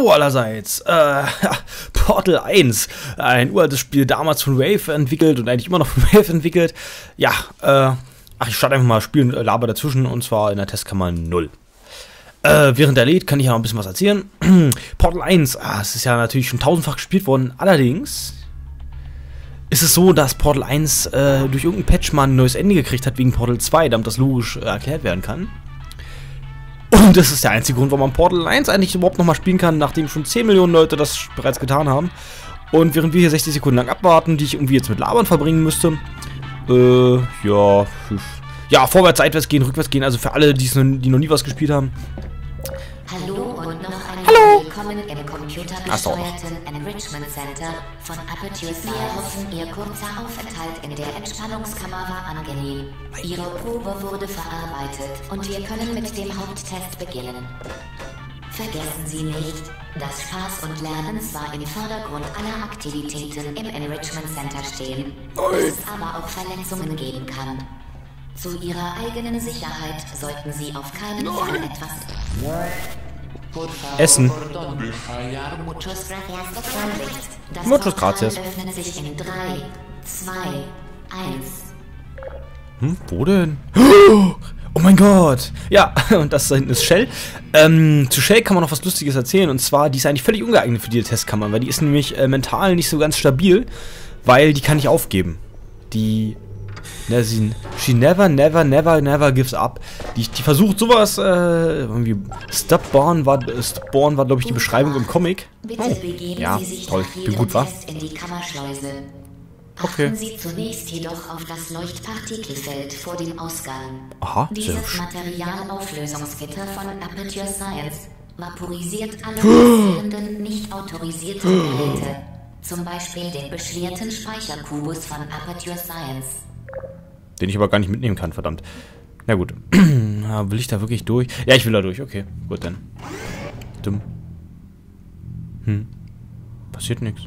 Hallo allerseits! Portal 1, ein uraltes Spiel, damals von Valve entwickelt und eigentlich immer noch von Valve entwickelt. Ja, ach, ich starte einfach mal Spiel und Laber dazwischen, und zwar in der Testkammer 0. Während der lädt, kann ich ja noch ein bisschen was erzählen. Portal 1, es ist ja natürlich schon tausendfach gespielt worden, allerdings ist es so, dass Portal 1 durch irgendeinen Patch mal ein neues Ende gekriegt hat wegen Portal 2, damit das logisch erklärt werden kann. Und das ist der einzige Grund, warum man Portal 1 eigentlich überhaupt nochmal spielen kann, nachdem schon 10 Millionen Leute das bereits getan haben. Und während wir hier 60 Sekunden lang abwarten, die ich irgendwie jetzt mit Labern verbringen müsste, ja, vorwärts, seitwärts gehen, rückwärts gehen, also für alle, die noch nie was gespielt haben. Hallo und noch einmal willkommen im computergesteuerten Enrichment Center von Aperture Science. Wir hoffen, Ihr kurzer Aufenthalt in der Entspannungskammer war angenehm. Ihre Probe wurde verarbeitet und wir können mit dem Haupttest beginnen. Vergessen Sie nicht, dass Spaß und Lernen zwar im Vordergrund aller Aktivitäten im Enrichment Center stehen, es aber auch Verletzungen geben kann. Zu Ihrer eigenen Sicherheit sollten Sie auf keinen Fall etwas essen. Muchas gracias. Wo denn? Oh mein Gott! Ja, und das da hinten ist Chell. Zu Chell kann man noch was Lustiges erzählen, und zwar, die ist eigentlich völlig ungeeignet für diese Testkammer, weil die ist nämlich mental nicht so ganz stabil, weil die kann nicht aufgeben. She never gives up. Die versucht sowas, irgendwie. Stubborn war, glaube ich, die Beschreibung im Comic. Oh. Ja, toll, ich bin gut, wa? Okay. Sie zunächst jedoch auf das Leuchtpartikelfeld vor dem Ausgang. Aha, dieses Materialauflösungsgitter von Aperture Science vaporisiert alle passierenden, nicht autorisierten Geräte. Zum Beispiel den beschwerten Speicherkubus von Aperture Science. Den ich aber gar nicht mitnehmen kann, verdammt. Na gut. Will ich da wirklich durch? Ja, ich will da durch, okay. Gut, dann. Dumm. Passiert nichts.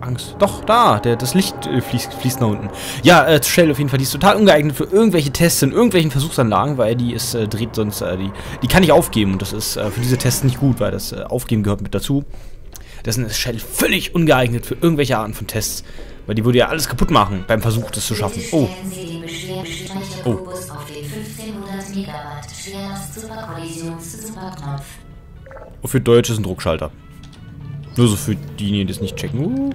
Angst. Doch, da! Das Licht fließt nach unten. Ja, Chell auf jeden Fall. Die ist total ungeeignet für irgendwelche Tests in irgendwelchen Versuchsanlagen, weil die ist dreht sonst... Die kann nicht aufgeben, und das ist für diese Tests nicht gut, weil das Aufgeben gehört mit dazu. Deswegen ist Chell völlig ungeeignet für irgendwelche Arten von Tests. Weil die würde ja alles kaputt machen, beim Versuch, das zu schaffen. Oh. Oh. Und für Deutsch ist ein Druckschalter. Nur so für diejenigen, die es nicht checken.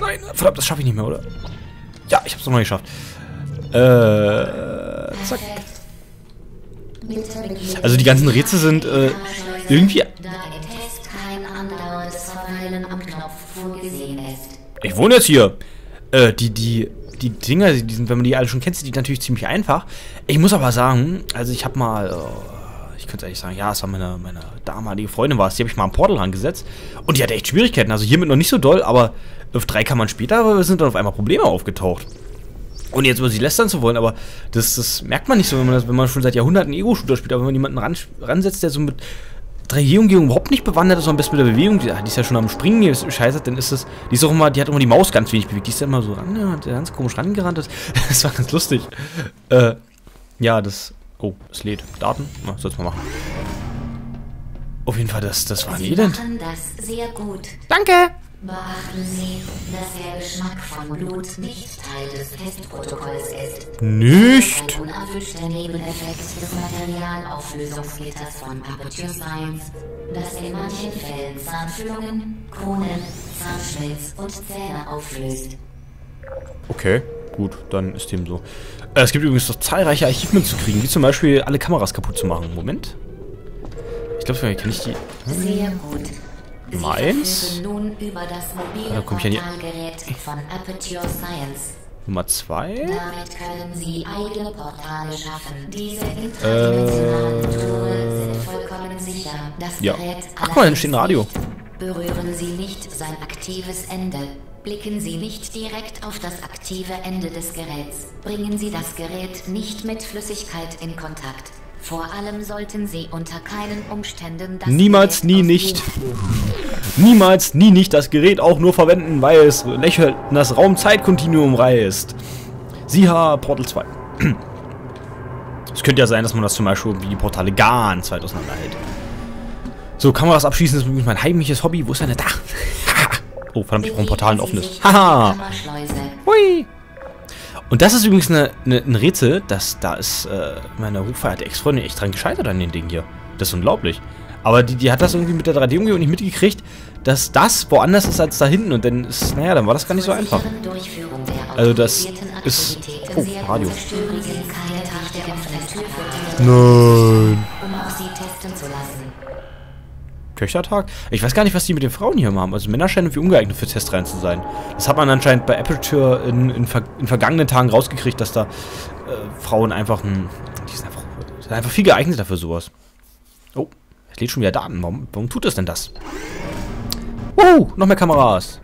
Nein, verdammt, das schaffe ich nicht mehr, oder? Ja, ich hab's nochmal geschafft. Zack. Also die ganzen Rätsel sind, irgendwie... Ich wohne jetzt hier. Die Dinger, die sind, wenn man die alle schon kennt, sind die natürlich ziemlich einfach. Ich muss aber sagen, also ich habe mal, ich könnte eigentlich sagen, ja, es war meine damalige Freundin war es, die habe ich mal am Portal rangesetzt. Und die hatte echt Schwierigkeiten, also hiermit noch nicht so doll, aber auf 3 kann man später, aber wir sind dann auf einmal Probleme aufgetaucht. Und jetzt über sie lästern zu wollen, aber das merkt man nicht so, wenn man schon seit Jahrhunderten Ego-Shooter spielt, aber wenn man jemanden ransetzt, der so mit 3D-Umgebung überhaupt nicht bewandert ist, am besten mit der Bewegung, die ist ja schon am Springen, die ist scheiße, dann ist das, die ist auch immer, die hat immer die Maus ganz wenig bewegt, die ist ja immer so ran, ja, ganz komisch rangerannt, das war ganz lustig. Ja, oh, es lädt Daten, na, soll's mal machen. Auf jeden Fall, das war ein Elend. Danke! Beachten Sie, dass der Geschmack von Blut nicht Teil des Testprotokolls ist. Nicht? Ein unerwünschter Nebeneffekt des Materialauflösungsgitters von Aperture Science, das in manchen Fällen Zahnfüllungen, Kronen, Zahnschmelz und Zähne auflöst. Okay, gut, dann ist dem so. Es gibt übrigens noch zahlreiche Archivmüll zu kriegen, wie zum Beispiel alle Kameras kaputt zu machen. Moment. Ich glaube, vielleicht kann ich die... Sehr gut. Meins? Da komme ich ja nicht. Nummer 2? Ja. Ach guck mal, da steht ein Radio. Berühren Sie nicht sein aktives Ende. Blicken Sie nicht direkt auf das aktive Ende des Geräts. Bringen Sie das Gerät nicht mit Flüssigkeit in Kontakt. Vor allem sollten Sie unter keinen Umständen das niemals, Gerät nie, nicht. Niemals, nie, nicht das Gerät auch nur verwenden, weil es lächelnd in das Raum-Zeit-Kontinuum reißt. Siehe Portal 2. Es könnte ja sein, dass man das zum Beispiel wie die Portale ganz weit auseinander hält. So, Kameras abschießen ist übrigens mein heimliches Hobby. Wo ist deine Dach? Oh, verdammt, ich brauche ein Portal, ein offenes. Haha! Hui! Und das ist übrigens ein Rätsel, dass da ist meine hochverehrte Ex-Freundin echt dran gescheitert an den Ding hier. Das ist unglaublich. Aber die hat das irgendwie mit der 3D-Umgebung nicht mitgekriegt, dass das woanders ist als da hinten. Und dann ist, naja, dann war das gar nicht so einfach. Also das ist... Oh, Radio. Nein. Töchtertag? Ich weiß gar nicht, was die mit den Frauen hier machen. Also Männer scheinen irgendwie ungeeignet für Tests rein zu sein. Das hat man anscheinend bei Aperture in vergangenen Tagen rausgekriegt, dass da Frauen einfach die sind einfach viel geeigneter für sowas. Oh, es lädt schon wieder Daten. Warum tut das denn das? Wow, noch mehr Kameras.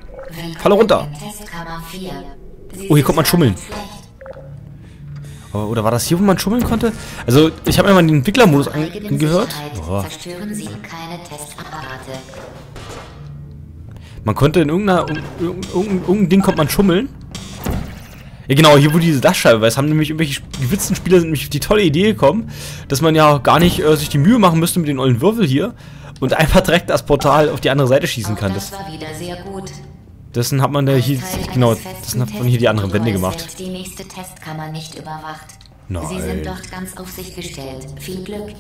Falle runter. Oh, hier kommt man schummeln. Oder war das hier, wo man schummeln konnte? Also, ich habe mir mal den Entwicklermodus angehört. Oh. Man konnte in irgendeinem Ding konnte man schummeln. Ja genau, hier wurde diese Dachscheibe, weil es haben nämlich irgendwelche gewitzten Spieler sind nämlich auf die tolle Idee gekommen, dass man ja gar nicht sich die Mühe machen müsste mit den ollen Würfel hier und einfach direkt das Portal auf die andere Seite schießen kann. Das war wieder sehr gut. Dessen hat man da hier, genau, das hat man hier die anderen Wände gemacht. Die nächste Testkammer nicht überwacht. Nein. Sie sind dort ganz auf sich gestellt. Viel Glück.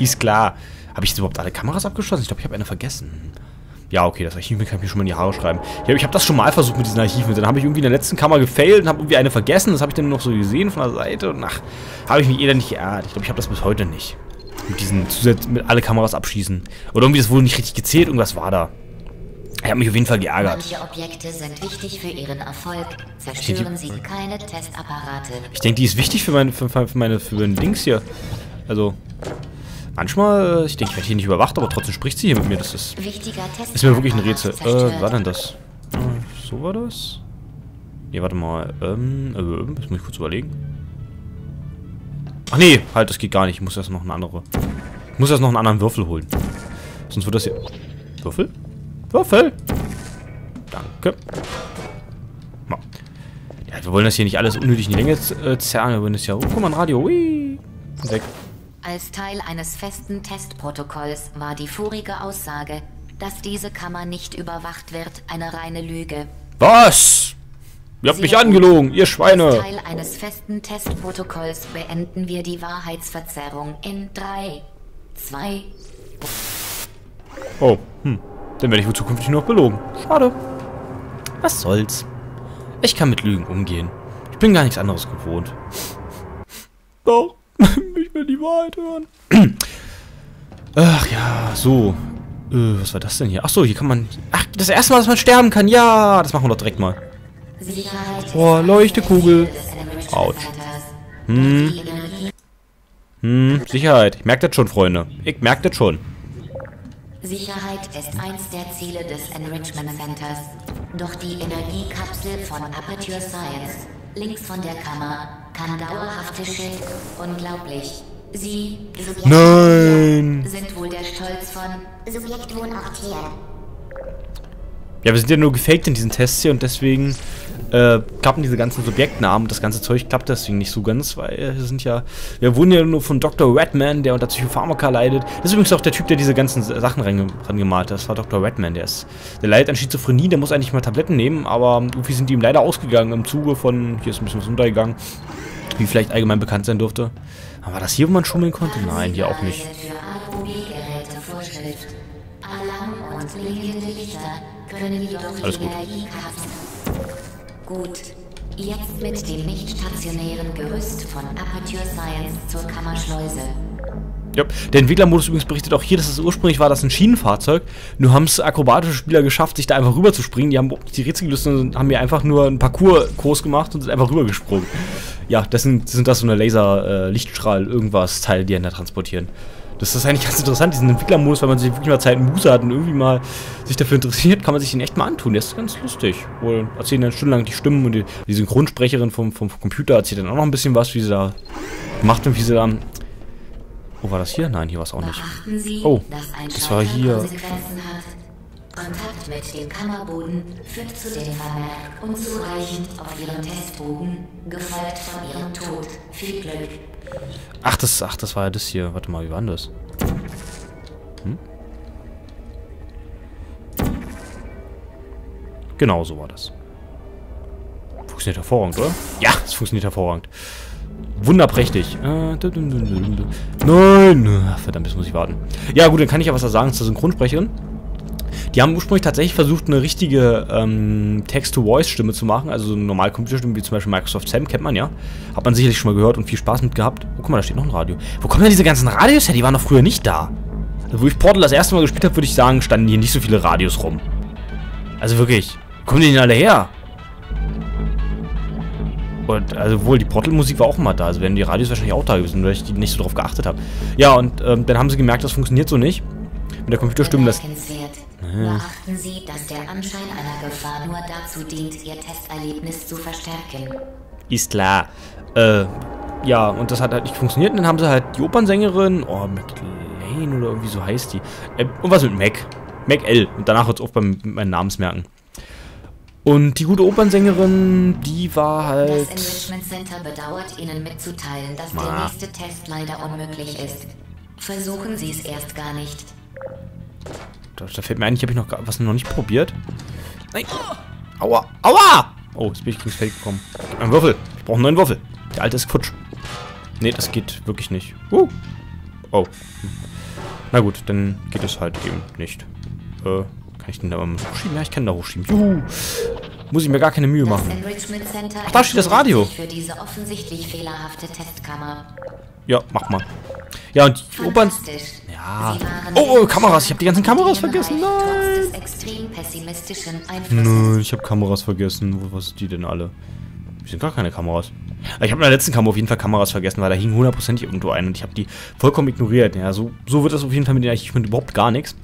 Ist klar. Habe ich jetzt überhaupt alle Kameras abgeschlossen? Ich glaube, ich habe eine vergessen. Ja, okay, das Archiv kann ich mir schon mal in die Haare schreiben. Ich habe das schon mal versucht mit diesen Archiven. Dann habe ich irgendwie in der letzten Kammer gefailt und habe irgendwie eine vergessen. Das habe ich dann noch so gesehen von der Seite. Und ach, habe ich mich eher nicht geärgert. Ich glaube, ich habe das bis heute nicht. Mit diesen Zusätzen, mit alle Kameras abschießen. Oder irgendwie, das wurde nicht richtig gezählt. Irgendwas war da. Ich habe mich auf jeden Fall geärgert. Manche Objekte sind wichtig für ihren Erfolg. Zerstören Sie keine Testapparate. Ich denke, die ist wichtig für meine Dings hier. Also manchmal, ich denke, ich werde hier nicht überwacht, aber trotzdem spricht sie hier mit mir. Das ist mir wirklich ein Rätsel. Was war denn das? So war das? Nee, warte mal. Das muss ich kurz überlegen. Ach nee, halt, das geht gar nicht. Ich muss erst noch eine andere. Ich muss erst noch einen anderen Würfel holen. Sonst wird das hier. Würfel? Würfel! Danke. Ja, wir wollen das hier nicht alles unnötig in die Länge zerren. Wir wollen das ja... Oh, guck mal, ein Radio. Hui. Weg. Als Teil eines festen Testprotokolls war die vorige Aussage, dass diese Kammer nicht überwacht wird, eine reine Lüge. Was? Ihr habt mich angelogen, ihr Schweine! Als Teil eines festen Testprotokolls beenden wir die Wahrheitsverzerrung in 3, 2... Oh, Dann werde ich wohl zukünftig nur noch belogen. Schade. Was soll's. Ich kann mit Lügen umgehen. Ich bin gar nichts anderes gewohnt. Doch, ich will die Wahrheit hören. Ach ja, so. Was war das denn hier? Ach so, hier kann man... Ach, das erste Mal, dass man sterben kann. Ja, das machen wir doch direkt mal. Oh, Leuchtekugel. Autsch. Sicherheit. Ich merke das schon, Freunde. Ich merke das schon. Sicherheit ist eins der Ziele des Enrichment Centers. Doch die Energiekapsel von Aperture Science, links von der Kammer, kann dauerhafte Schilder. Unglaublich. Sie, Subjekt, nein, sind wohl der Stolz von Subjekt Wohnort hier. Ja, wir sind ja nur gefaked in diesen Tests hier und deswegen klappen diese ganzen Subjektnamen, das ganze Zeug klappt deswegen nicht so ganz, weil wir wurden ja nur von Dr. Redman, der unter Psychopharmaka leidet. Das ist übrigens auch der Typ, der diese ganzen Sachen rangemalt hat. Das war Dr. Redman, der leidet an Schizophrenie, der muss eigentlich mal Tabletten nehmen, aber irgendwie sind die ihm leider ausgegangen im Zuge von, hier ist ein bisschen was untergegangen, wie vielleicht allgemein bekannt sein dürfte. Aber war das hier, wo man schummeln konnte? Nein, hier auch nicht. Alles gut. Gut, jetzt mit dem nicht stationären Gerüst von Aperture Science zur Kammerschleuse. Ja, der Entwicklermodus übrigens berichtet auch hier, dass es ursprünglich war, das ein Schienenfahrzeug. Nur haben es akrobatische Spieler geschafft, sich da einfach rüber zu springen. Die haben die Rätsel gelöst und haben hier einfach nur einen Parcours-Kurs gemacht und sind einfach rübergesprungen. Ja, das sind so eine Laser-Lichtstrahl-Irgendwas-Teile, die einen da transportieren. Das ist eigentlich ganz interessant, diesen Entwicklermodus, weil man sich wirklich mal Zeit und Muße hat und irgendwie mal sich dafür interessiert, kann man sich den echt mal antun. Der ist ganz lustig. Wohl erzählen dann stundenlang die Stimmen und die Synchronsprecherin vom Computer erzählt dann auch noch ein bisschen was, wie sie da macht und wie sie dann... Oh, war das hier? Nein, hier war es auch nicht. Oh, das war hier... Kontakt mit dem Kammerboden führt zu dem Vermerk unzureichend auf ihrem Testbogen, gefolgt von ihrem Tod. Viel Glück. Ach, das war ja das hier. Warte mal, wie war denn das? Genau, so war das. Funktioniert hervorragend, oder? Ja, es funktioniert hervorragend. Wunderprächtig. Nein! Verdammt, jetzt muss ich warten. Ja gut, dann kann ich ja was da sagen zur Synchronsprecherin. Die haben ursprünglich tatsächlich versucht, eine richtige Text-to-Voice-Stimme zu machen. Also so eine normale Computerstimme, wie zum Beispiel Microsoft Sam, kennt man ja. Hat man sicherlich schon mal gehört und viel Spaß mit gehabt. Oh, guck mal, da steht noch ein Radio. Wo kommen denn diese ganzen Radios her? Die waren doch früher nicht da. Wo ich Portal das erste Mal gespielt habe, würde ich sagen, standen hier nicht so viele Radios rum. Also wirklich, wo kommen die denn alle her? Und, also wohl, die Portal-Musik war auch immer da. Also wären die Radios wahrscheinlich auch da gewesen, weil ich die nicht so drauf geachtet habe. Ja, und dann haben sie gemerkt, das funktioniert so nicht. Mit der Computerstimme, das... Beachten Sie, dass der Anschein einer Gefahr nur dazu dient, Ihr Testerlebnis zu verstärken. Ist klar. Ja, und das hat halt nicht funktioniert. Und dann haben sie halt die Opernsängerin... Oh, McLean oder irgendwie so heißt die. Und was mit Mac? Mac L. Und danach hört es auf beim meinen Namensmerken. Und die gute Opernsängerin, die war halt... Das Enrichment Center bedauert Ihnen mitzuteilen, dass der nächste Test leider unmöglich ist. Versuchen Sie es erst gar nicht. Da fällt mir ein, ich habe noch nicht probiert. Nein. Aua. Aua. Oh, jetzt bin ich gegen das Feld gekommen. Gib mir einen Würfel. Ich brauche einen neuen Würfel. Der alte ist futsch. Nee, das geht wirklich nicht. Oh. Na gut, dann geht es halt eben nicht. Kann ich den da mal hochschieben? Ja, ich kann da hochschieben. Juhu. Muss ich mir gar keine Mühe machen. Ach, da steht das Radio. Für diese offensichtlich fehlerhafte Testkammer. Ja, mach mal. Ja, und die Opern... Ja. Oh, Kameras. Ich habe die ganzen Kameras vergessen. Nein, ich habe Kameras vergessen. Was sind die denn alle? Hier sind gar keine Kameras. Ich habe in der letzten Kammer auf jeden Fall Kameras vergessen, weil da hing hundertprozentig irgendwo ein. Und ich habe die vollkommen ignoriert. Ja, so wird das auf jeden Fall mit den Archiven überhaupt gar nichts.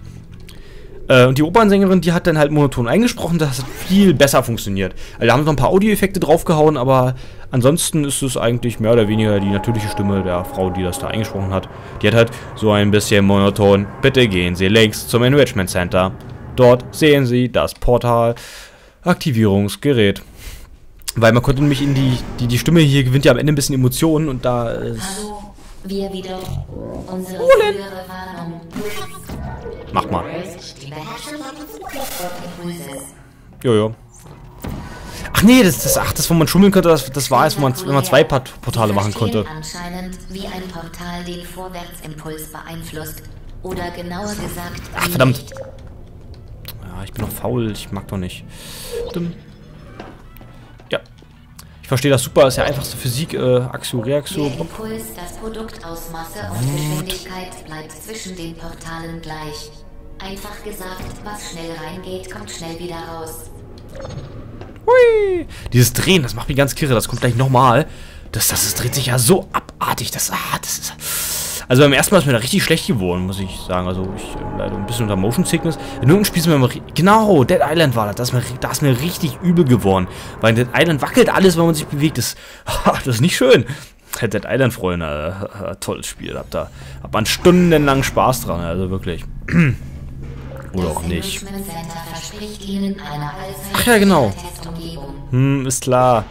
Und die Opernsängerin, die hat dann halt monoton eingesprochen, das hat viel besser funktioniert. Also da haben sie noch ein paar Audioeffekte draufgehauen, aber ansonsten ist es eigentlich mehr oder weniger die natürliche Stimme der Frau, die das da eingesprochen hat. Die hat halt so ein bisschen monoton. Bitte gehen Sie links zum Enrichment Center. Dort sehen Sie das Portal Aktivierungsgerät. Weil man konnte nämlich in die Stimme hier gewinnt ja am Ende ein bisschen Emotionen und da ist... Hallo, wir wieder. Unsere frühere Warnung. Mach mal. Jojo. Ach nee, das, wo man schummeln konnte, das war es, wenn man zwei Portale machen konnte. Ach, verdammt. Ja, ich bin doch faul, ich mag doch nicht. Ja. Ich verstehe das super, ist ja einfachste Physik, Axio, Reaxio. Der Impuls, das Produkt aus Masse und Geschwindigkeit bleibt zwischen den Portalen gleich. Einfach gesagt, was schnell reingeht, kommt schnell wieder raus. Hui! Dieses Drehen, das macht mich ganz kirre, das kommt gleich nochmal. Das dreht sich ja so abartig, das ist... Also beim ersten Mal ist mir da richtig schlecht geworden, muss ich sagen. Also ich leider ein bisschen unter Motion Sickness. In irgendeinem Spiel ist mir mal... Genau, Dead Island war das. Da ist mir richtig übel geworden. Weil in Dead Island wackelt alles, wenn man sich bewegt. Das ist nicht schön. Dead Island, Freunde. Tolles Spiel. Hab man stundenlang Spaß dran. Also wirklich. Oder auch nicht. Ach ja, genau. Ist klar.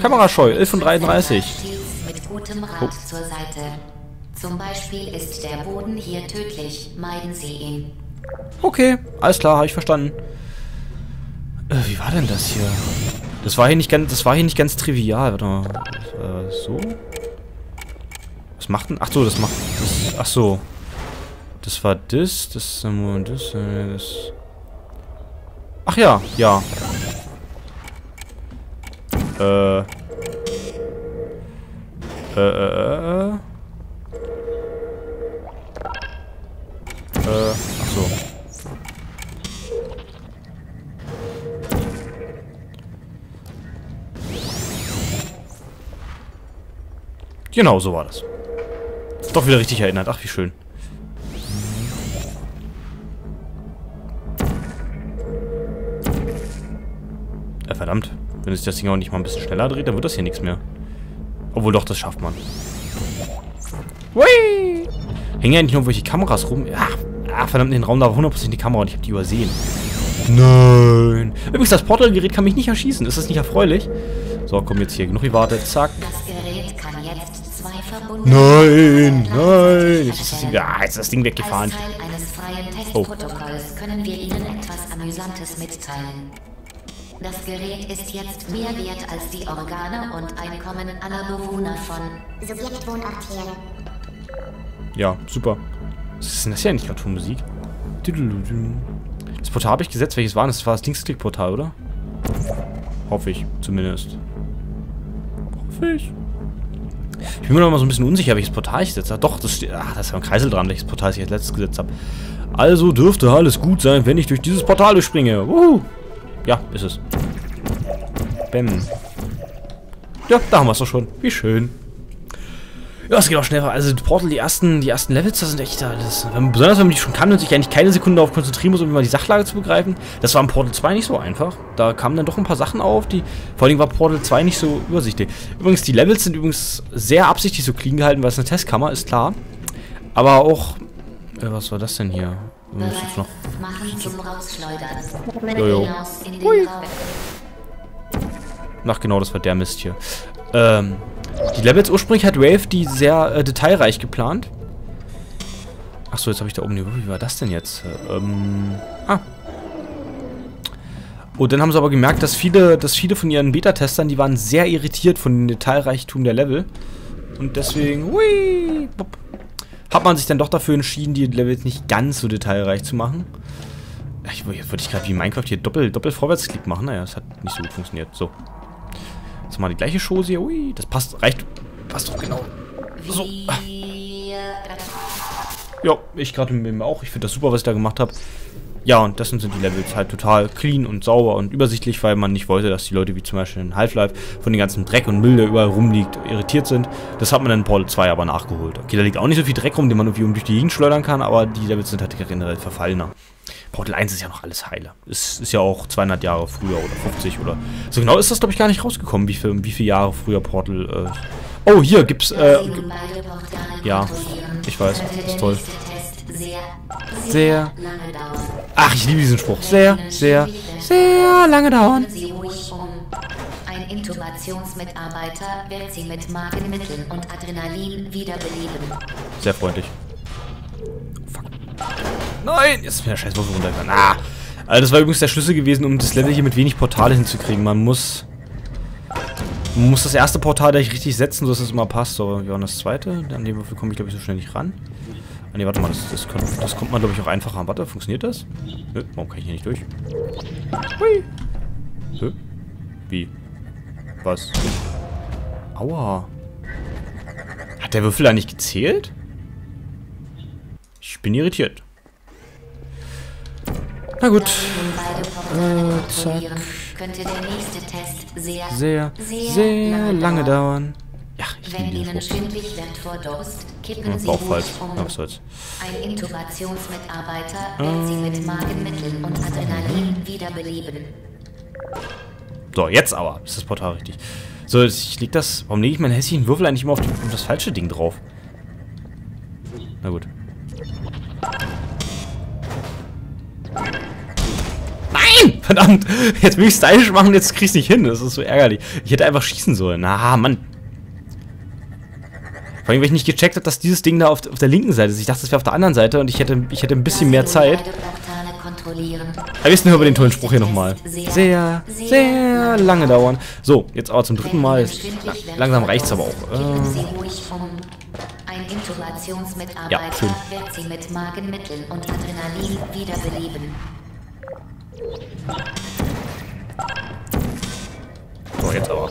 Kamerascheu, 11:33. Oh. Okay, alles klar, habe ich verstanden. Wie war denn das hier? Das war hier nicht ganz trivial. Warte mal. So. Was macht denn? Ach so, das macht. Ach so. Das war das. Ach ja, ja. Ach so. Genau, so war das. Doch wieder richtig erinnert. Ach, wie schön. Verdammt, wenn sich das Ding auch nicht mal ein bisschen schneller dreht, dann wird das hier nichts mehr. Obwohl doch, das schafft man. Hui! Hängen ja nicht nur welche Kameras rum. Ach, verdammt, in den Raum da war 100% die Kamera und ich habe die übersehen. Nein! Übrigens, das Portalgerät kann mich nicht erschießen. Ist das nicht erfreulich? So, komm jetzt hier. Genug gewartet. Zack. Das Gerät kann jetzt zwei Nein, nein. Jetzt ist das Ding, ja, jetzt ist das Ding weggefahren. Oh. Können wir Ihnen etwas Amüsantes mitteilen. Das Gerät ist jetzt mehr wert als die Organe und Einkommen aller Bewohner von Sowjetwohnort hier. Ja, super. Was ist denn das ja nicht gerade für Musik? Das Portal habe ich gesetzt. Welches war das? Das war das Linksklick-Portal, oder? Hoffe ich, zumindest. Hoffe ich. Ich bin mir noch mal so ein bisschen unsicher, welches Portal ich gesetzt habe. Doch, das steht. Ach, da ist ja ein Kreisel dran, welches Portal ich als letztes gesetzt habe. Also dürfte alles gut sein, wenn ich durch dieses Portal springe. Wuhu! Ja, ist es. Bäm. Ja, da haben wir es doch schon. Wie schön. Ja, es geht auch schnell. Also Portal, die ersten Levels, das sind echt alles. Besonders wenn man die schon kann und sich eigentlich keine Sekunde darauf konzentrieren muss, um immer die Sachlage zu begreifen. Das war im Portal 2 nicht so einfach. Da kamen dann doch ein paar Sachen auf, die. Vor allem war Portal 2 nicht so übersichtlich. Übrigens, die Levels sind übrigens sehr absichtlich so clean gehalten, weil es eine Testkammer ist, klar. Aber auch. Was war das denn hier? Muss jetzt noch. Jojo. Hui. Ach genau, das war der Mist hier. Die Levels ursprünglich hat Valve die sehr detailreich geplant. Achso, jetzt habe ich da oben die... Wie war das denn jetzt? Und dann haben sie aber gemerkt, dass viele von ihren Beta-Testern, die waren sehr irritiert von dem Detailreichtum der Level. Und deswegen... Hui, pop, hat man sich dann doch dafür entschieden, die Levels nicht ganz so detailreich zu machen. Jetzt würde ich gerade wie Minecraft hier doppelt Vorwärtsklick machen. Naja, das hat nicht so gut funktioniert. So. Jetzt mal die gleiche Chose hier. Ui, das passt. Reicht. Passt doch genau. So. Ja, ich gerade mit mir auch. Ich finde das super, was ich da gemacht habe. Ja, und das sind die Levels halt total clean und sauber und übersichtlich, weil man nicht wollte, dass die Leute, wie zum Beispiel in Half-Life, von dem ganzen Dreck und Müll, der überall rumliegt, irritiert sind. Das hat man dann in Portal 2 aber nachgeholt. Okay, da liegt auch nicht so viel Dreck rum, den man irgendwie durch die Gegend schleudern kann, aber die Levels sind halt generell verfallener. Portal 1 ist ja noch alles heile. Es ist ja auch 200 Jahre früher oder 50 oder... So genau ist das, glaube ich, gar nicht rausgekommen, wie viele Jahre früher Portal... Oh, hier gibt's... ja, ich weiß. Ist toll. Sehr... Ach, ich liebe diesen Spruch. Sehr, sehr, sehr lange dauern. Ein Intubationsmitarbeiter wird sie mit Magenmitteln und Adrenalin wiederbeleben. Sehr freundlich. Fuck. Nein, jetzt ist mir der scheiß Wurf runtergegangen. Ah! Also das war übrigens der Schlüssel gewesen, um das Level hier mit wenig Portale hinzukriegen. Man muss das erste Portal gleich richtig setzen, sodass es immer passt. So, wir haben das zweite. An dem Würfel komme ich, glaube ich, so schnell nicht ran. Ah ne, warte mal, das kommt man, glaube ich, auch einfacher an. Warte, funktioniert das? Nö, warum kann ich hier nicht durch? Hui! Nö? Wie? Was? Aua! Hat der Würfel da nicht gezählt? Ich bin irritiert. Na gut. Zack. Sehr, sehr lange dauern. Ja, ich liebe den Spruch. Bauch falsch. Ja, was soll's. Ein Intubationsmitarbeiter wird sie mit Magenmitteln und Adrenalin wiederbeleben. So, jetzt aber ist das Portal richtig. So, ich leg das... Warum lege ich meinen hässlichen Würfel eigentlich immer auf das falsche Ding drauf? Na gut. Verdammt, jetzt will ich stylisch machen, jetzt krieg's nicht hin. Das ist so ärgerlich. Ich hätte einfach schießen sollen. Na, Mann. Vor allem, weil ich nicht gecheckt habe, dass dieses Ding da auf der linken Seite ist. Ich dachte, es wäre auf der anderen Seite und ich hätte ein bisschen mehr Zeit. Aber jetzt hören wir den tollen Spruch hier nochmal. Sehr, sehr lange dauern. So, jetzt aber zum dritten Mal. Langsam reicht's aber auch. Ja, schön. So, jetzt aber.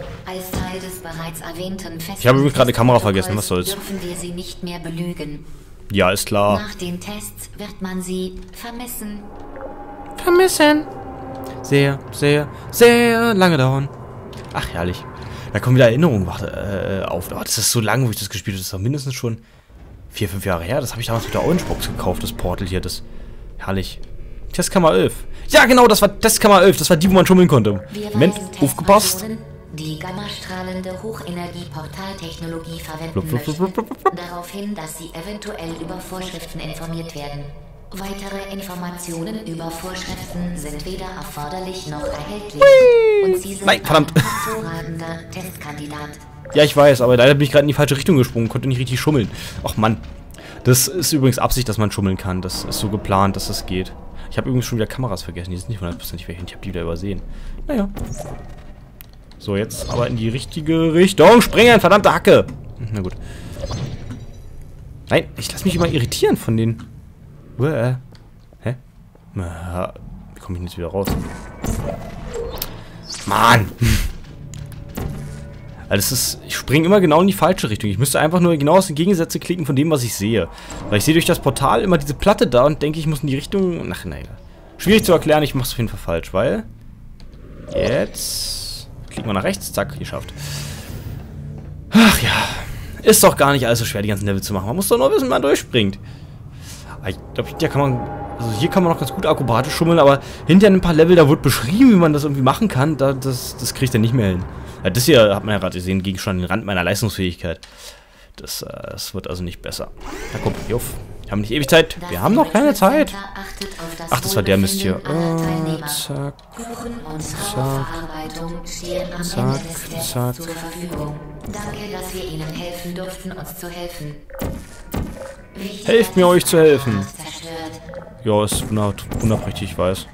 Ich habe übrigens gerade eine Kamera vergessen, was soll's. Dürfen wir sie nicht mehr belügen. Ja, ist klar. Nach den Tests wird man sie vermissen. Vermissen. Sehr, sehr, sehr lange dauern. Ach, herrlich. Da kommen wieder Erinnerungen auf. Oh, das ist so lange, wo ich das gespielt habe. Das ist doch mindestens schon 4, 5 Jahre her. Das habe ich damals mit der Orange-Box gekauft, das Portal hier. Das herrlich. Testkammer 11. Ja, genau, das war Testkammer 11. Das war die, wo man schummeln konnte. Moment, aufgepasst. Die gammastrahlende Hochenergie-Portaltechnologie verwenden möchte, darauf hin, dass sie eventuell über Vorschriften informiert werden. Weitere Informationen über Vorschriften sind weder erforderlich noch erhältlich. Hui. Und sie sind ein hervorragender Testkandidat. Ja, ich weiß, aber leider bin ich gerade in die falsche Richtung gesprungen, konnte nicht richtig schummeln. Ach Mann. Das ist übrigens Absicht, dass man schummeln kann. Das ist so geplant, dass das geht. Ich habe übrigens schon wieder Kameras vergessen. Die sind nicht 100% weg. Ich habe die wieder übersehen. Naja. So, jetzt aber in die richtige Richtung springen, verdammte Hacke. Na gut. Nein, ich lasse mich immer irritieren von den... Hä? Wie komme ich jetzt wieder raus? Mann! Also das ist, ich springe immer genau in die falsche Richtung. Ich müsste einfach nur genau aus den Gegensätzen klicken von dem, was ich sehe. Weil ich sehe durch das Portal immer diese Platte da und denke, ich muss in die Richtung... Ach, nein. Schwierig zu erklären, ich mache es auf jeden Fall falsch, weil... Jetzt... Klicken wir nach rechts, zack, geschafft. Ach ja. Ist doch gar nicht alles so schwer, die ganzen Level zu machen. Man muss doch nur wissen, wie man durchspringt. Aber ich glaube, hier kann man... Also hier kann man noch ganz gut akrobatisch schummeln, aber hinter ein paar Level, da wird beschrieben, wie man das irgendwie machen kann. Das kriege ich dann nicht mehr hin. Ja, das hier hat man ja gerade gesehen, ging schon an den Rand meiner Leistungsfähigkeit. Das wird also nicht besser. Na komm, hier auf. Wir haben nicht ewig Zeit. Wir haben noch keine Zeit. Ach, das war der Mist hier. Zack. Zack. Zack. Zack. Helft mir, euch zu helfen. Ja, ist wunderbar richtig, ich weiß.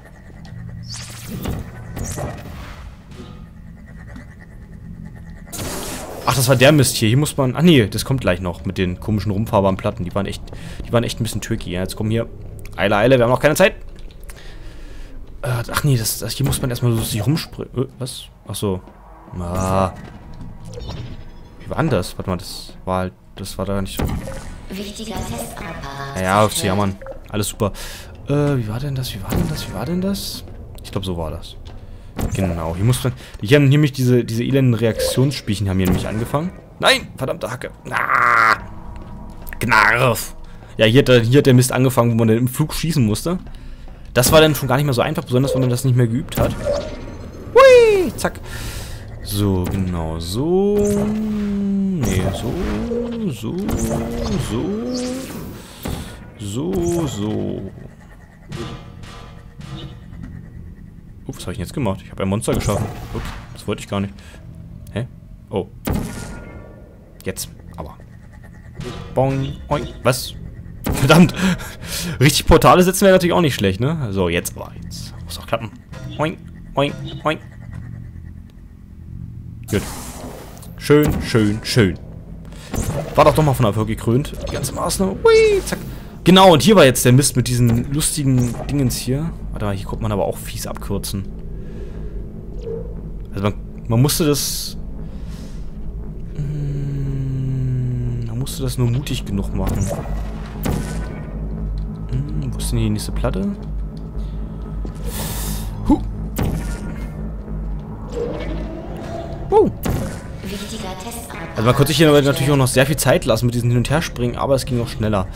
Ach, das war der Mist hier. Hier muss man... Ach nee, das kommt gleich noch mit den komischen rumfahrbaren Platten. Die waren echt ein bisschen tricky. Ja, jetzt kommen hier... Eile, Eile, wir haben noch keine Zeit. Ach nee, hier muss man erstmal so sich rumspringen. Was? Ach so. Ah. Wie war denn das? Warte mal, das war halt... Das war da nicht so... Naja, auf zu jammern. Alles super. Wie war denn das? Ich glaube, so war das. Genau, hier muss man... Hier haben nämlich diese elenden Reaktionsspielchen haben hier nämlich angefangen. Nein, verdammte Hacke. Ah, Gnarf. Ja, hier hat der Mist angefangen, wo man dann im Flug schießen musste. Das war dann schon gar nicht mehr so einfach, besonders wenn man das nicht mehr geübt hat. Hui, zack. So, genau, so. Nee, so. Ups, was habe ich denn jetzt gemacht? Ich habe ein Monster geschaffen. Ups, das wollte ich gar nicht. Hä? Oh. Jetzt, aber. Bong, oink. Was? Verdammt. Richtig Portale setzen wäre natürlich auch nicht schlecht, ne? So, jetzt aber. Jetzt muss doch klappen. Oink, oink, oink. Gut. Schön. War doch mal von Erfolg gekrönt. Die ganze Maßnahme. Hui, zack. Genau, und hier war jetzt der Mist mit diesen lustigen Dingens hier. Warte mal, hier konnte man aber auch fies abkürzen. Also man musste das... Man musste das nur mutig genug machen. Wo ist denn die nächste Platte? Also man konnte sich hier natürlich auch noch sehr viel Zeit lassen mit diesen Hin- und Herspringen, aber es ging auch schneller.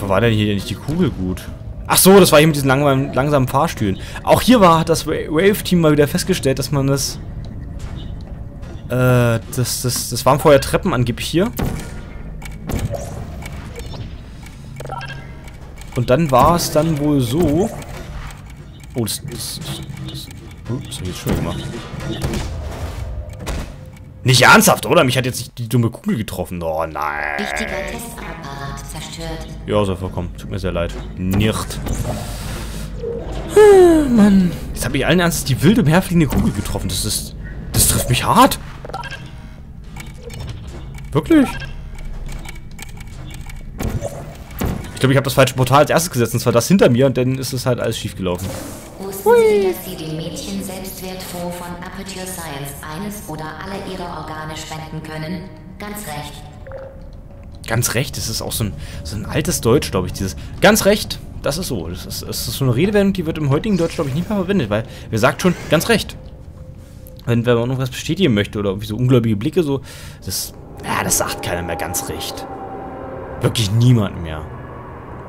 Wo war denn hier nicht die Kugel gut? Ach so, das war hier mit diesen langsamen Fahrstühlen. Auch hier hat das Wave-Team mal wieder festgestellt, dass man das... Das waren vorher Treppen angeblich hier. Und dann war es dann wohl so... Oh, das hab ich jetzt schön gemacht. Nicht ernsthaft, oder? Mich hat jetzt nicht die dumme Kugel getroffen. Oh, nein. Wichtiger Testapparat zerstört. Ja, so vollkommen. Tut mir sehr leid. Nicht. Mann. Jetzt habe ich allen Ernstes die wild umherfliegende Kugel getroffen. Das trifft mich hart. Wirklich? Ich glaube, ich habe das falsche Portal als erstes gesetzt. Und zwar das hinter mir. Und dann ist es halt alles schief gelaufen. Hui. Dass Sie den Mädchen Selbstwertfonds von Aperture Science eines oder alle ihre Organe spenden können. Ganz recht. Ganz recht, das ist auch so ein altes Deutsch, glaube ich, dieses ganz recht, das ist so. Das ist so eine Redewendung, die wird im heutigen Deutsch, glaube ich, nicht mehr verwendet, weil wer sagt schon ganz recht? Wenn man irgendwas bestätigen möchte oder irgendwie so ungläubige Blicke, so, das sagt keiner mehr ganz recht. Wirklich niemand mehr.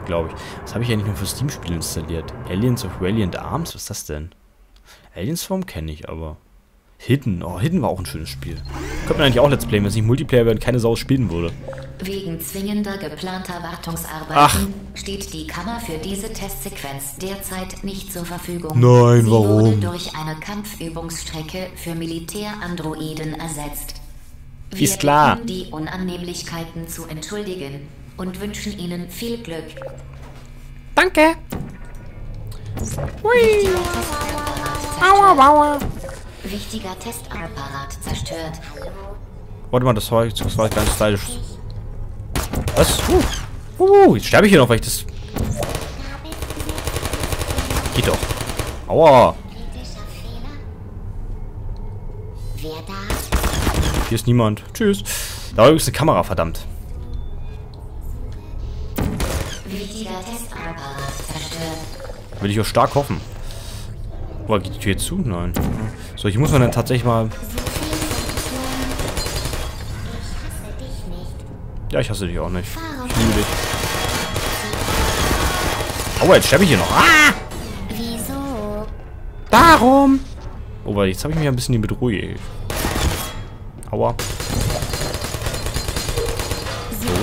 Glaube ich. Was habe ich eigentlich nur für Steam-Spiele installiert? Aliens of Valiant Arms? Was ist das denn? Aliens Form kenne ich aber. Hidden. Oh, Hidden war auch ein schönes Spiel. Könnte man eigentlich auch Let's Play, wenn es nicht Multiplayer wäre und keine Sau spielen würde. Wegen zwingender geplanter Wartungsarbeiten steht die Kammer für diese Testsequenz derzeit nicht zur Verfügung. Nein, warum? Sie wurde durch eine Kampfübungsstrecke für Militärandroiden ersetzt. Wir ist klar. Wir bitten, die Unannehmlichkeiten zu entschuldigen und wünschen Ihnen viel Glück. Danke. Hui. Aua, aua. Wichtiger Testapparat zerstört. Warte mal, das war jetzt ganz stylisch. Was? Jetzt sterbe ich hier noch, weil ich das... Geht doch. Aua. Hier ist niemand. Tschüss. Da war übrigens eine Kamera, verdammt. Will ich auch stark hoffen. Boah, geht die Tür jetzt zu? Nein. So, hier muss man dann tatsächlich mal... Ja, ich hasse dich auch nicht. Ich liebe dich. Aua, jetzt sterbe ich hier noch. Ah! Wieso? Darum! Oh, weil jetzt habe ich mich ein bisschen hier beruhigt. Aua.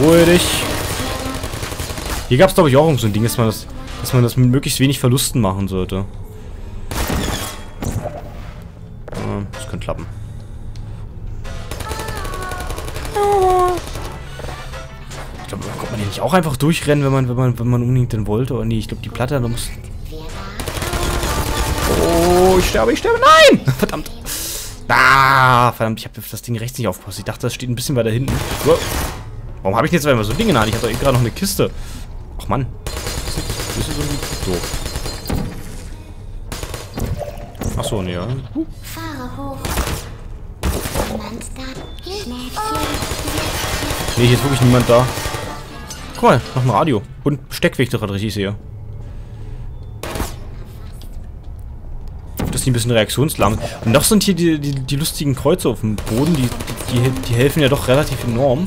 Beruhige dich. Hier gab es, glaube ich, auch so ein Ding, dass man das mit möglichst wenig Verlusten machen sollte. Das könnte klappen. Ich glaube, kann man hier nicht auch einfach durchrennen, wenn man unbedingt denn wollte? Oder nee, ich glaube, die Platte, da muss... Oh, ich sterbe. Nein! Verdammt. Ah, verdammt, ich habe das Ding rechts nicht aufgepasst. Ich dachte, das steht ein bisschen weiter hinten. Wow. Warum habe ich jetzt immer so Dinge nah? Ich hatte gerade noch eine Kiste. Ach Mann. So. Achso, nee, ja. Nee, hier ist wirklich niemand da. Guck mal, noch ein Radio. Und Steckweg, doch richtig sehe. Das ist ein bisschen reaktionslahm. Und noch sind hier die lustigen Kreuze auf dem Boden. Die helfen ja doch relativ enorm.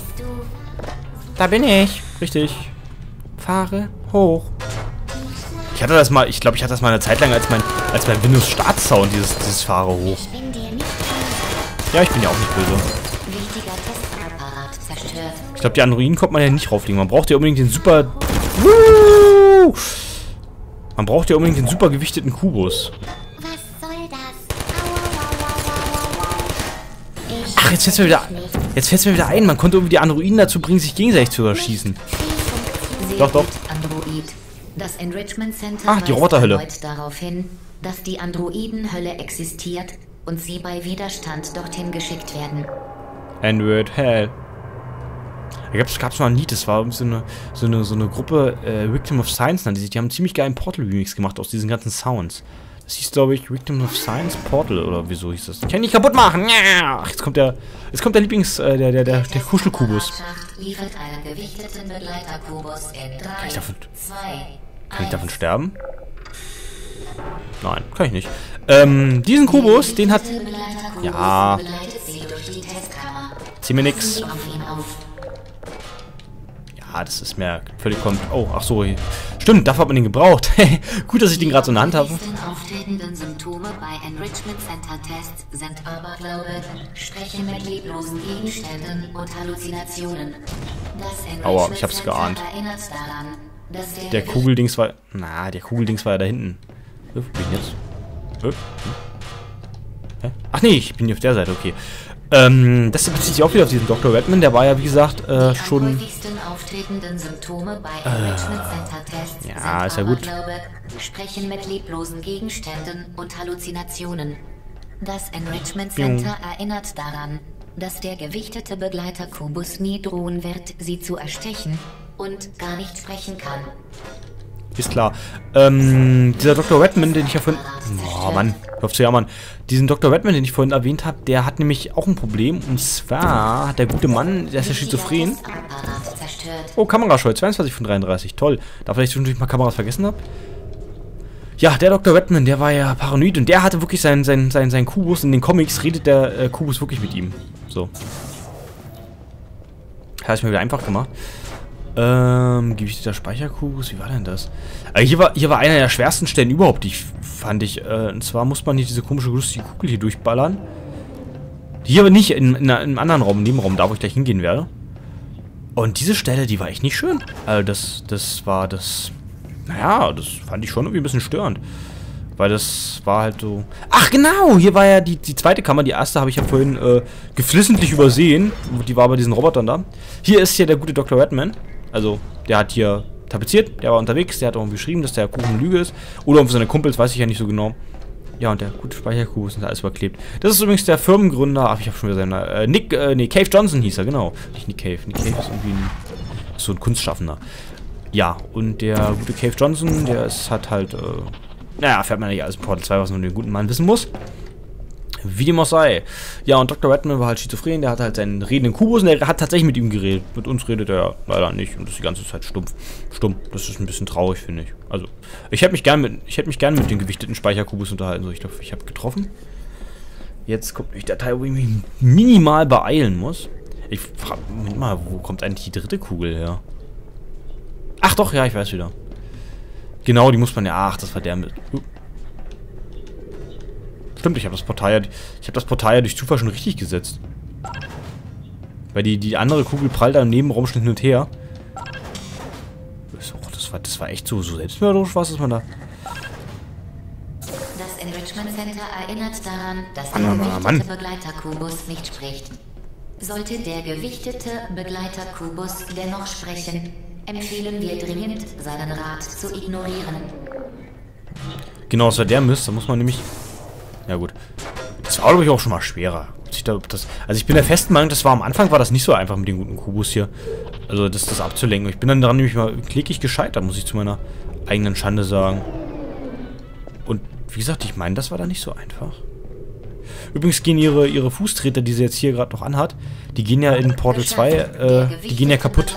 Da bin ich. Richtig. Fahre hoch. Ich hatte das mal, ich glaube, ich hatte das mal eine Zeit lang als mein Windows-Startsound, dieses Fahre hoch. Ja, ich bin ja auch nicht böse. Ich glaube, die Androiden kommt man ja nicht rauflegen. Man braucht ja unbedingt den super... Man braucht ja unbedingt den super gewichteten Kubus. Ach, jetzt fällt es mir wieder ein. Man konnte irgendwie die Androiden dazu bringen, sich gegenseitig zu erschießen. Doch, doch. Das Enrichment Center weist erneut darauf hin, dass die Androidenhölle existiert und sie bei Widerstand dorthin geschickt werden. Android Hell. Da gab es mal ein Lied, das war so eine Gruppe Victim of Science, die haben einen ziemlich geilen Portal-Remix gemacht aus diesen ganzen Sounds. Das hieß, glaube ich, Victim of Science Portal oder wieso hieß das? Ich kann nicht kaputt machen! Ach, jetzt kommt der Lieblings... der Kuschelkubus. Kann ich davon sterben? Nein, kann ich nicht. Diesen Kubus, den hat... Ja... Zieh mir nix. Ja, das ist mir völlig kommt. Oh, ach so. Stimmt, dafür hat man den gebraucht. Gut, dass ich den gerade so in der Hand habe. Auftretenden Symptome bei Enrichment Center Tests sind Aberglaube, Sprechen mit leblosen Gegenständen und Halluzinationen. Aua, ich hab's geahnt. Der Kugeldings war... Na, der Kugeldings war ja da hinten. Wo bin ich jetzt? Hä? Ach nee, ich bin hier auf der Seite, okay. Das bezieht sich auch wieder auf diesen Dr. Redman, der war ja, wie gesagt, schon... Ja, ist ja gut. Sprechen mit leblosen Gegenständen und Halluzinationen. Das Enrichment Center erinnert daran, dass der gewichtete Begleiter Kubus nie drohen wird, sie zu erstechen und gar nicht sprechen kann. Ist klar. Dieser Dr. Redman, den ich ja vorhin... Oh Mann, hörst du ja, Mann. Diesen Dr. Redman, den ich vorhin erwähnt habe, der hat nämlich auch ein Problem. Und zwar hat der gute Mann, der ist ja schizophren. Oh, Kamerascheu, 22 von 33, toll. Da vielleicht natürlich mal Kameras vergessen habe. Ja, der Dr. Redman, der war ja paranoid und der hatte wirklich seinen Kubus. In den Comics redet der Kubus wirklich mit ihm. So. Hat es mir wieder einfach gemacht. Gewichteter Speicherkubus, wie war denn das? Hier war einer der schwersten Stellen überhaupt, fand ich. Und zwar muss man hier diese komische lustige Kugel hier durchballern. Hier aber nicht, in einem anderen Raum, in dem Raum, da wo ich gleich hingehen werde. Und diese Stelle, die war echt nicht schön. Also das war das... Naja, das fand ich schon irgendwie ein bisschen störend. Weil das war halt so... Ach genau, hier war ja die zweite Kammer. Die erste habe ich ja vorhin geflissentlich übersehen. Die war bei diesen Robotern da. Hier ist ja der gute Dr. Redman. Also, der hat hier tapeziert. Der war unterwegs. Der hat auch geschrieben, dass der Kuchen Lüge ist. Oder um seine Kumpels, weiß ich ja nicht so genau. Ja, und der gute Speicherkuchen ist alles überklebt. Das ist übrigens der Firmengründer... Ach, ich habe schon wieder seinen Namen. Cave Johnson hieß er, genau. Nicht Nick Cave. Nick Cave ist irgendwie ein... so ein Kunstschaffender. Ja, und der gute Cave Johnson, der ist, hat halt... Naja, erfährt man nicht alles in Portal 2, was man den guten Mann wissen muss. Wie dem auch sei. Ja, und Dr. Redman war halt schizophren, der hat halt seinen redenden Kubus und der hat tatsächlich mit ihm geredet. Mit uns redet er leider nicht und ist die ganze Zeit stumpf. Stumpf, das ist ein bisschen traurig, finde ich. Also, ich hätte mich gern mit dem gewichteten Speicherkubus unterhalten. So, ich glaube, ich habe getroffen. Jetzt kommt nämlich der Teil, wo ich mich minimal beeilen muss. Ich frage mich mal, wo kommt eigentlich die dritte Kugel her? Ach doch, ja, ich weiß wieder. Genau, die muss man ja... Ach, das war der mit... Stimmt, ich habe das Portal ja durch Zufall schon richtig gesetzt. Weil die andere Kugel prallt da im Nebenraum schon hin und her. Das war echt so selbstmörderisch, was ist man da? Das Enrichment Center erinnert daran, dass der gewichtete Begleiterkubus nicht spricht. Sollte der gewichtete Begleiterkubus dennoch sprechen, empfehlen wir dringend, seinen Rat zu ignorieren. Genau, das war der Mist, da muss man nämlich... Ja gut. Das war, glaube ich, auch schon mal schwerer. Also ich bin der festen Meinung, das war am Anfang war das nicht so einfach mit dem guten Kubus hier. Also das abzulenken. Ich bin dann daran nämlich mal klickig gescheitert, muss ich zu meiner eigenen Schande sagen. Und wie gesagt, ich meine, das war da nicht so einfach. Übrigens gehen ihre Fußtreter, die sie jetzt hier gerade noch anhat, die gehen ja in Portal 2, die gehen ja kaputt.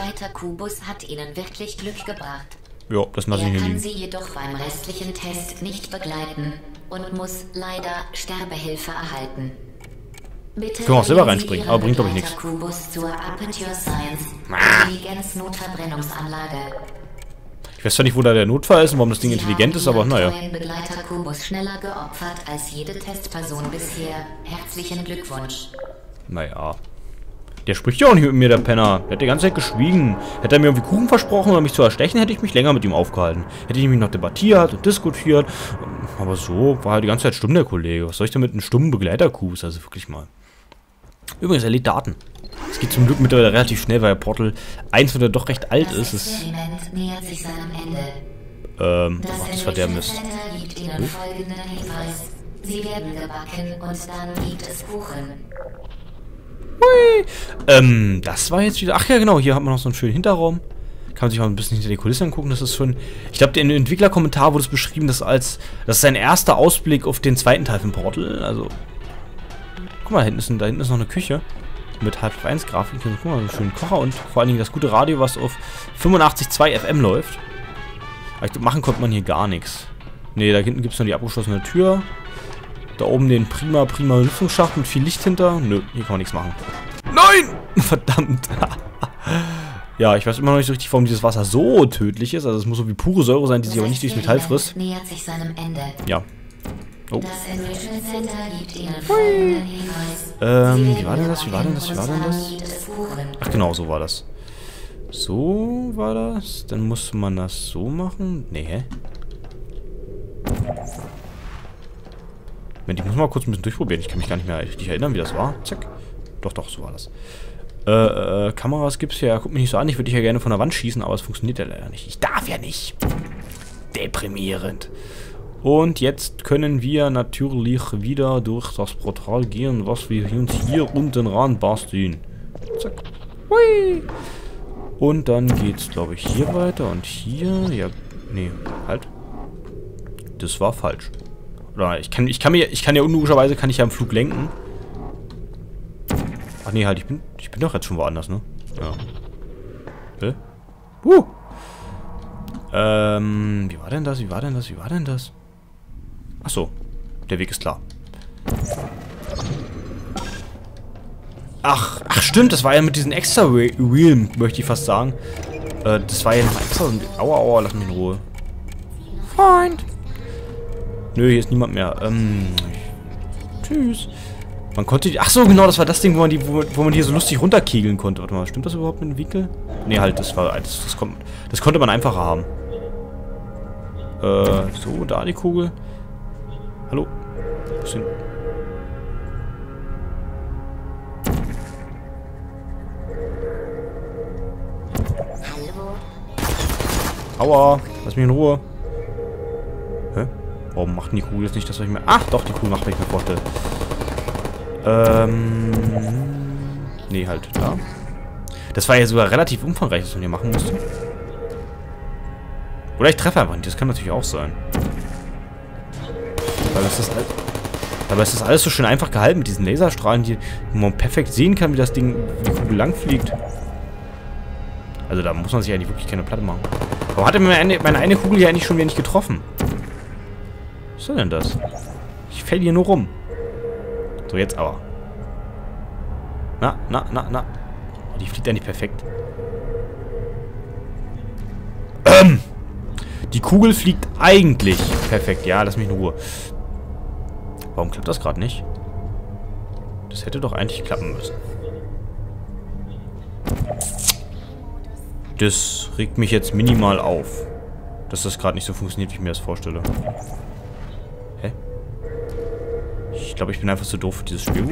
Hat ihnen wirklich Glück gebracht. Ja, das lasse ich hier liegen. Er kann sie jedoch beim restlichen Test nicht begleiten und muss leider Sterbehilfe erhalten. Bitte können wir auch selber reinspringen, aber bringt glaube ich nichts. Zur Aperture Science, Intelligenz-Notverbrennungsanlage. Ich weiß zwar nicht, wo da der Notfall ist und warum das Ding intelligent ist, aber naja. Begleiterkubus schneller geopfert als jede Testperson bisher. Herzlichen Glückwunsch. Naja. Der spricht ja auch nicht mit mir, der Penner. Der hat die ganze Zeit geschwiegen. Hätte er mir irgendwie Kuchen versprochen oder mich zu erstechen, hätte ich mich länger mit ihm aufgehalten. Hätte ich mich noch debattiert und diskutiert. Aber so war halt die ganze Zeit stumm, der Kollege. Was soll ich denn mit einem stummen Begleiterkubus? Also wirklich mal. Übrigens, er lädt Daten. Es geht zum Glück mittlerweile relativ schnell, weil Portal 1 wieder doch recht alt ist. Das Experiment nähert sich seinem Ende. Das war der Mist. Gibt Ihnen folgenden Hinweis. Sie werden gebacken und dann gibt es Kuchen. Hui. Das war jetzt wieder... Ach ja, genau, hier hat man noch so einen schönen Hinterraum. Kann man sich mal ein bisschen hinter die Kulissen angucken. Das ist schon... Ich glaube, in den Entwicklerkommentar wurde es beschrieben, dass das ist sein erster Ausblick auf den zweiten Teil von Portal. Also... Guck mal, da hinten ist noch eine Küche. Mit Half-Life 1 Grafik. Guck mal, so einen schönen Kocher und vor allen Dingen das gute Radio, was auf 85,2 FM läuft. Aber ich glaub, machen konnte man hier gar nichts. Ne, da hinten gibt es noch die abgeschlossene Tür. Da oben den prima Lüftungsschacht mit viel Licht hinter. Nö, hier kann man nichts machen. Nein! Verdammt. Ja, ich weiß immer noch nicht so richtig, warum dieses Wasser so tödlich ist. Also es muss so wie pure Säure sein, die sich aber nicht durchs Metall frisst. Ja. Oh. Wie war denn das? Ach genau, so war das. So war das. Dann muss man das so machen. Nee, hä? Moment, ich muss mal kurz ein bisschen durchprobieren. Ich kann mich gar nicht mehr richtig erinnern, wie das war. Zack. Doch, so war das. Kameras gibt's ja. Guck mich nicht so an. Ich würde dich ja gerne von der Wand schießen, aber es funktioniert ja leider nicht. Ich darf ja nicht. Deprimierend. Und jetzt können wir natürlich wieder durch das Portal gehen, was wir uns hier unten ran basteln. Zack. Hui. Und dann geht's, glaube ich, hier weiter und hier. Ja, nee, halt. Das war falsch. Ich kann ja im Flug lenken. Ach nee, halt, ich bin doch jetzt schon woanders, ne? Ja. Hä? Wie war denn das? Ach so, der Weg ist klar. Ach stimmt, das war ja mit diesen extra Realm, möchte ich fast sagen. Das war ja noch extra. Aua, lass mich in Ruhe. Freund. Nö, hier ist niemand mehr. Tschüss. Man konnte die... Ach so, genau, das war das Ding, wo man die, wo man hier so lustig runterkegeln konnte. Warte mal, stimmt das überhaupt mit dem Winkel? Nee, halt, das war... Das konnte man einfacher haben. So, da die Kugel. Hallo? Wo ist denn... Aua, lass mich in Ruhe. Hä? Warum macht denn die Kugel jetzt nicht das, was ich mir... Ach doch, die Kugel macht, was ich mir vorstelle. Nee, halt, da. Das war ja sogar relativ umfangreich, was man hier machen musste. Oder ich treffe einfach nicht, das kann natürlich auch sein. Dabei ist das alles so schön einfach gehalten mit diesen Laserstrahlen, die man perfekt sehen kann, wie das Ding, wie die Kugel lang fliegt. Also da muss man sich eigentlich wirklich keine Platte machen. Warum hat er meine eine Kugel hier eigentlich schon wieder nicht getroffen? Was soll denn das? Ich fäll hier nur rum. So, jetzt aber. Na. Die fliegt eigentlich perfekt. Die Kugel fliegt eigentlich perfekt. Ja, lass mich in Ruhe. Warum klappt das gerade nicht? Das hätte doch eigentlich klappen müssen. Das regt mich jetzt minimal auf. Dass das gerade nicht so funktioniert, wie ich mir das vorstelle. Hä? Ich glaube, ich bin einfach zu doof für dieses Spiel.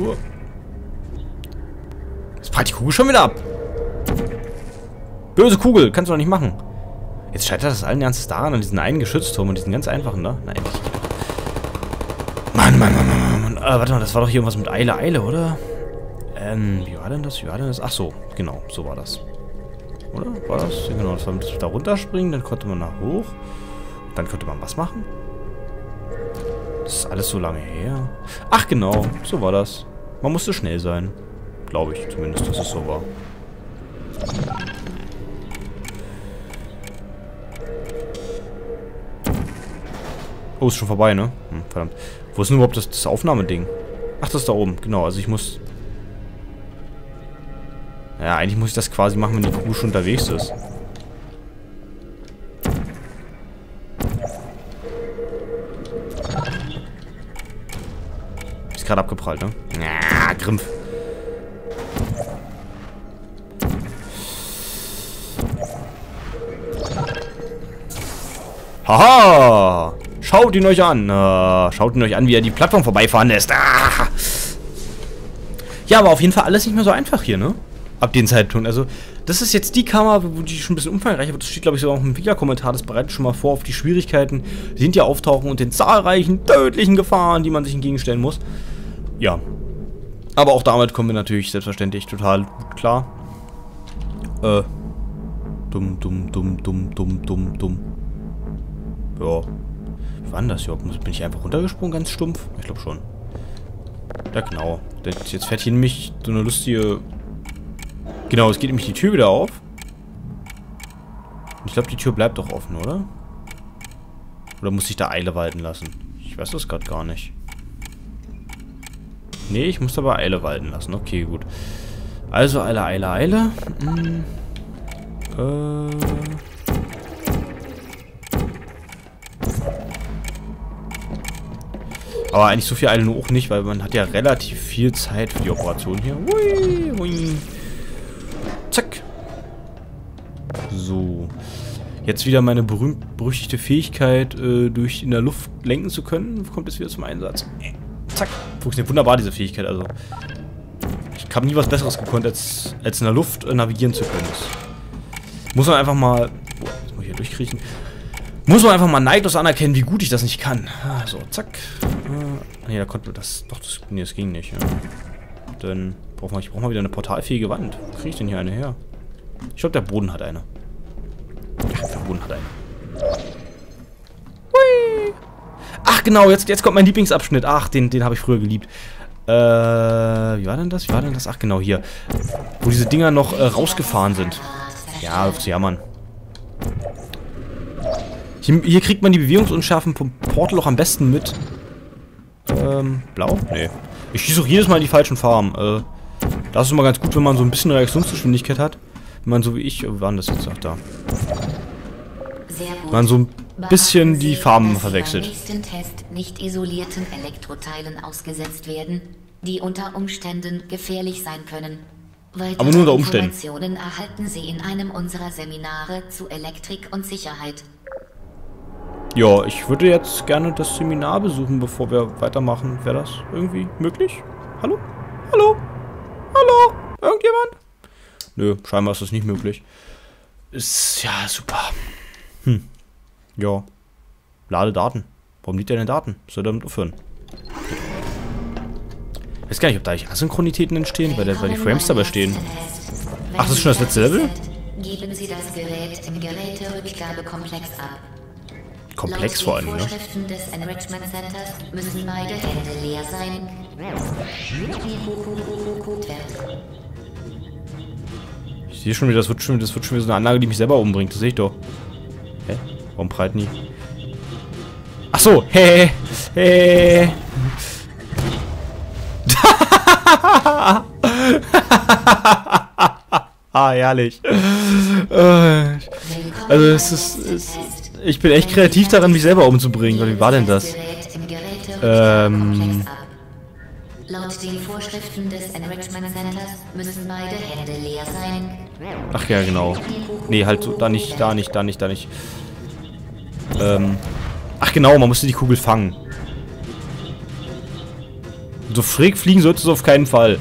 Jetzt prallt die Kugel schon wieder ab. Böse Kugel, kannst du doch nicht machen. Jetzt scheitert das allen Ernstes daran, an diesen einen Geschützturm und diesen ganz einfachen, ne? Nein, Mann. Warte mal, das war doch hier irgendwas mit Eile, oder? Wie war denn das? Ach so, genau, so war das. Oder? War das? Genau, das war da runterspringen, dann konnte man nach hoch. Dann konnte man was machen. Das ist alles so lange her. Ach genau, so war das. Man musste schnell sein. Glaube ich zumindest, dass es so war. Oh, ist schon vorbei, ne? Verdammt. Wo ist denn überhaupt das Aufnahmeding? Ach, das ist da oben. Genau, also ich muss... Ja, eigentlich muss ich das quasi machen, wenn die Kuh schon unterwegs ist. Ist gerade abgeprallt, ne? Na, Grimpf. Haha! Schaut ihn euch an. Schaut ihn euch an, wie er die Plattform vorbeifahren lässt. Ah! Ja, aber auf jeden Fall alles nicht mehr so einfach hier, ne? Ab den Zeitpunkt. Also, das ist jetzt die Kamera, wo die schon ein bisschen umfangreicher wird. Das steht, glaube ich, sogar auch im Entwicklerkommentar. Das bereitet schon mal vor auf die Schwierigkeiten, die hinterher auftauchen und den zahlreichen tödlichen Gefahren, die man sich entgegenstellen muss. Ja. Aber auch damit kommen wir natürlich selbstverständlich total gut klar. Ja. Wie war denn das hier? Bin ich einfach runtergesprungen, ganz stumpf? Ich glaube schon. Ja, genau. Jetzt fährt hier nämlich so eine lustige... Genau, es geht nämlich die Tür wieder auf. Und ich glaube, die Tür bleibt doch offen, oder? Oder muss ich da Eile walten lassen? Ich weiß das gerade gar nicht. Nee, ich muss aber Eile walten lassen. Okay, gut. Also, Eile. Aber eigentlich so viel Eile nur auch nicht, weil man hat ja relativ viel Zeit für die Operation hier. Hui. Zack. So. Jetzt wieder meine berühmt-berüchtigte Fähigkeit, durch in der Luft lenken zu können. Kommt jetzt wieder zum Einsatz. Zack. Funktioniert wunderbar, diese Fähigkeit. Also, ich habe nie was Besseres gekonnt, als in der Luft navigieren zu können. Das muss man einfach mal... Boah, jetzt muss ich hier durchkriechen. Muss man einfach mal neidlos anerkennen, wie gut ich das nicht kann. So, zack. Nee, da konnte das... Doch, das ging nicht. Ja. Dann... Ich brauche mal wieder eine portalfähige Wand. Wo kriege ich denn hier eine her? Ich glaube, der Boden hat eine. Ja, der Boden hat eine. Hui! Ach genau, jetzt kommt mein Lieblingsabschnitt. Ach, den habe ich früher geliebt. Wie war denn das? Ach genau, hier. Wo diese Dinger noch rausgefahren sind. Ja, auf zu jammern. Hier kriegt man die Bewegungsunschärfen vom Portal auch am besten mit. Blau? Nee. Ich schieße auch jedes Mal in die falschen Farben. Das ist immer ganz gut, wenn man so ein bisschen Reaktionsgeschwindigkeit hat. Wenn man so wie ich... Wo waren das jetzt? Ach, da. Wenn man so ein bisschen die Farben verwechselt. Beim nächsten Test nicht isolierten Elektroteilen ausgesetzt werden, die unter Umständen gefährlich sein können. Weitere aber nur unter Umständen. Informationen erhalten Sie in einem unserer Seminare zu Elektrik und Sicherheit. Ja, ich würde jetzt gerne das Seminar besuchen, bevor wir weitermachen. Wäre das irgendwie möglich? Hallo? Hallo? Hallo? Irgendjemand? Nö, scheinbar ist das nicht möglich. Ist ja super. Hm. Ja. Lade Daten. Warum liegt der denn Daten? Soll damit aufhören? Ich weiß gar nicht, ob da eigentlich Asynchronitäten entstehen, weil die Frames dabei stehen. Ach, das ist schon das letzte Level? Geben Sie das Gerät im Geräterückgabekomplex ab. Komplex vor allem, ne? Laut den Vorschriften des Enrichment Centers müssen beide Hände leer sein. Ich sehe schon wieder, das wird schon wieder so eine Anlage, die mich selber umbringt. Das sehe ich doch. Hä? Warum breit nie? Ach so, hey, hey. Ah, herrlich. Also ich bin echt kreativ daran, mich selber umzubringen. Wie war denn das? Laut den Vorschriften des Enrichment Centers müssen beide Hände leer sein. Ach ja, genau. Nee, halt so, da nicht. Ach genau, man musste die Kugel fangen. So schräg fliegen solltest du auf keinen Fall.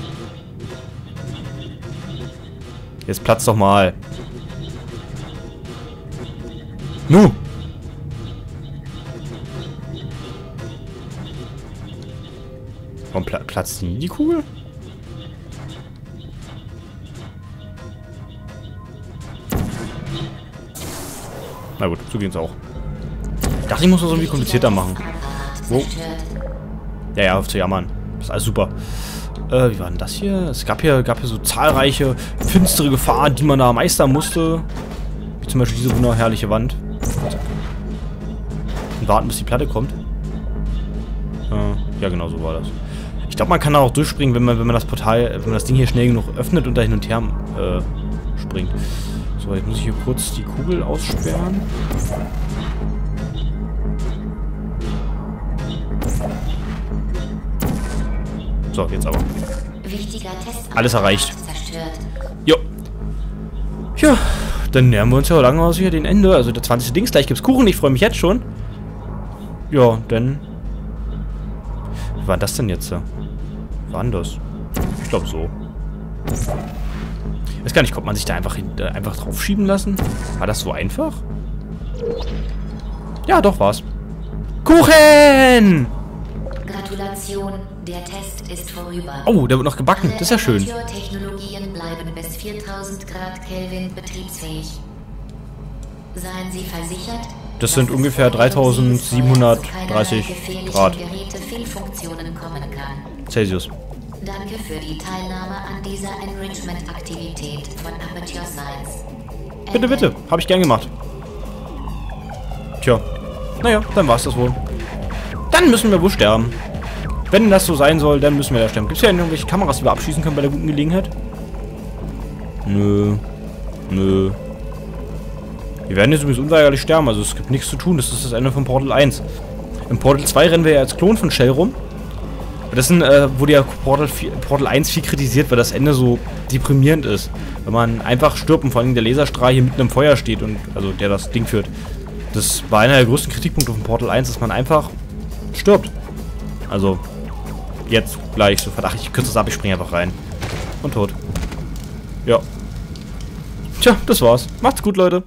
Jetzt platzt doch mal. Nu! Warum platzt nie die Kugel? Na gut, so geht's auch. Ich dachte, ich muss das irgendwie komplizierter machen. Wow. Ja, ja, auf zu jammern. Das ist alles super. Wie war denn das hier? Es gab hier so zahlreiche finstere Gefahren, die man da meistern musste. Wie zum Beispiel diese wunderherrliche Wand. Und warten, bis die Platte kommt. Ja, genau so war das. Ich glaube, man kann da auch durchspringen, wenn man das Portal, wenn man das Ding hier schnell genug öffnet und da hin und her springt. So, jetzt muss ich hier kurz die Kugel aussperren. So, jetzt aber. Alles erreicht. Jo. Ja, dann nähern wir uns ja lange aus hier den Ende. Also der 20. Dings, gleich gibt's Kuchen. Ich freue mich jetzt schon. Ja, dann... Wie war das denn jetzt? War anders. Ich glaube so. Ich weiß gar nicht, konnte man sich da einfach drauf schieben lassen? War das so einfach? Ja, doch war's. Kuchen! Gratulation, der Test ist vorüber. Oh, der wird noch gebacken. Das ist ja schön. Aperture-Technologien bleiben bis 4000 Grad Kelvin betriebsfähig. Seien Sie versichert, das sind ungefähr 3730 Grad Celsius. Danke für die Teilnahme an dieser Enrichment-Aktivität von Aperture Science. Bitte, bitte. Habe ich gern gemacht. Tja. Naja, dann war's das wohl. Dann müssen wir wohl sterben. Wenn das so sein soll, dann müssen wir da sterben. Gibt es ja irgendwelche Kameras, die wir abschießen können bei der guten Gelegenheit? Nö. Nö. Wir werden jetzt übrigens unweigerlich sterben, also es gibt nichts zu tun. Das ist das Ende von Portal 1. Im Portal 2 rennen wir ja als Klon von Chell rum. Das wurde ja Portal 1 viel kritisiert, weil das Ende so deprimierend ist. Wenn man einfach stirbt und vor allem der Laserstrahl hier mitten im Feuer steht und also der das Ding führt. Das war einer der größten Kritikpunkte von Portal 1, dass man einfach stirbt. Also, jetzt gleich sofort. Ach, ich kürze das ab, ich springe einfach rein. Und tot. Ja. Tja, das war's. Macht's gut, Leute.